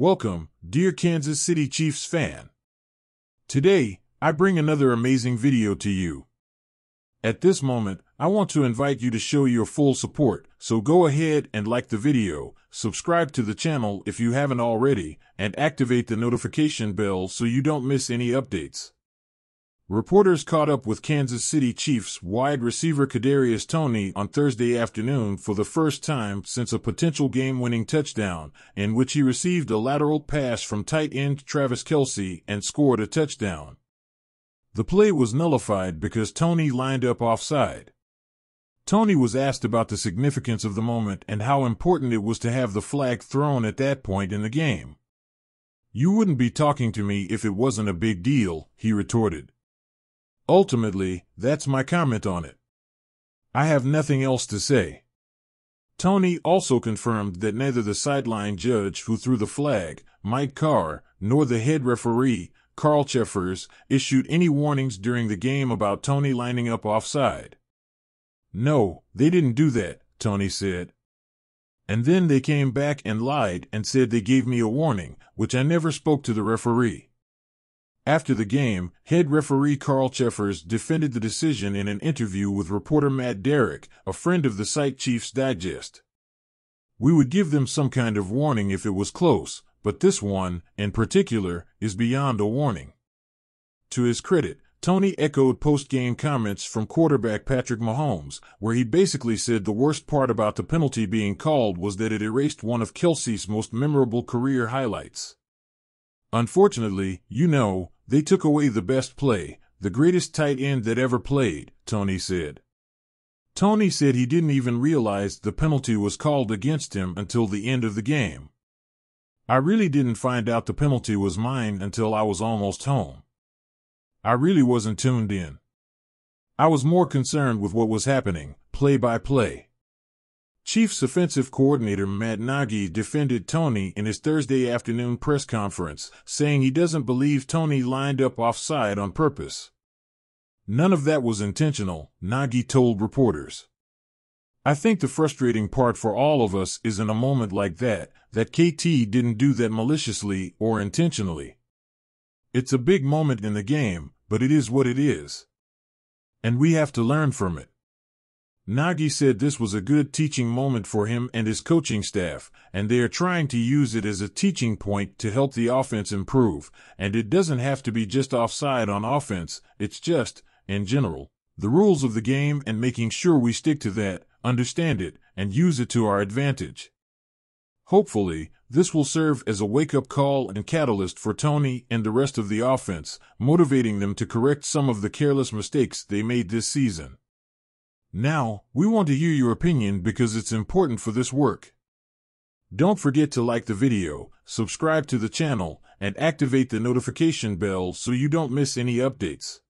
Welcome, dear Kansas City Chiefs fan. Today, I bring another amazing video to you. At this moment, I want to invite you to show your full support, so go ahead and like the video, subscribe to the channel if you haven't already, and activate the notification bell so you don't miss any updates. Reporters caught up with Kansas City Chiefs wide receiver Kadarius Toney on Thursday afternoon for the first time since a potential game-winning touchdown, in which he received a lateral pass from tight end Travis Kelce and scored a touchdown. The play was nullified because Toney lined up offside. Toney was asked about the significance of the moment and how important it was to have the flag thrown at that point in the game. "You wouldn't be talking to me if it wasn't a big deal," he retorted. "Ultimately, that's my comment on it. I have nothing else to say." Toney also confirmed that neither the sideline judge who threw the flag, Mike Carr, nor the head referee, Carl Cheffers, issued any warnings during the game about Toney lining up offside. "No, they didn't do that," Toney said. "And then they came back and lied and said they gave me a warning, which I never spoke to the referee." After the game, head referee Carl Cheffers defended the decision in an interview with reporter Matt Derrick, a friend of the site Chiefs Digest. "We would give them some kind of warning if it was close, but this one, in particular, is beyond a warning." To his credit, Toney echoed post-game comments from quarterback Patrick Mahomes, where he basically said the worst part about the penalty being called was that it erased one of Kelce's most memorable career highlights. "Unfortunately, they took away the best play, the greatest tight end that ever played," Toney said. Toney said he didn't even realize the penalty was called against him until the end of the game. "I really didn't find out the penalty was mine until I was almost home. I really wasn't tuned in. I was more concerned with what was happening, play by play." Chiefs offensive coordinator Matt Nagy defended Toney in his Thursday afternoon press conference, saying he doesn't believe Toney lined up offside on purpose. "None of that was intentional," Nagy told reporters. "I think the frustrating part for all of us is in a moment like that KT didn't do that maliciously or intentionally. It's a big moment in the game, but it is what it is. And we have to learn from it." Nagy said this was a good teaching moment for him and his coaching staff, and they are trying to use it as a teaching point to help the offense improve, and it doesn't have to be just offside on offense, it's just, in general, the rules of the game and making sure we stick to that, understand it, and use it to our advantage. Hopefully, this will serve as a wake-up call and catalyst for Toney and the rest of the offense, motivating them to correct some of the careless mistakes they made this season. Now, we want to hear your opinion because it's important for this work. Don't forget to like the video, subscribe to the channel, and activate the notification bell so you don't miss any updates.